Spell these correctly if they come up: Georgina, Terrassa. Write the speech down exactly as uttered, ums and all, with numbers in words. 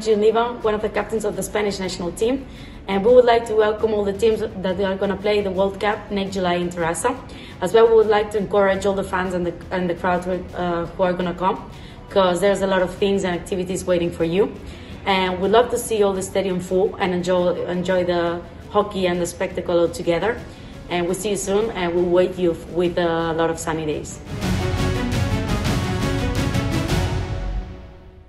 I'm Georgina, one of the captains of the Spanish national team, and we would like to welcome all the teams that are going to play the World Cup next July in Terrassa. As well, we would like to encourage all the fans and the, and the crowd uh, who are going to come, because there's a lot of things and activities waiting for you. And we'd love to see all the stadium full and enjoy, enjoy the hockey and the spectacle all together. And we'll see you soon, and we'll wait you with a lot of sunny days.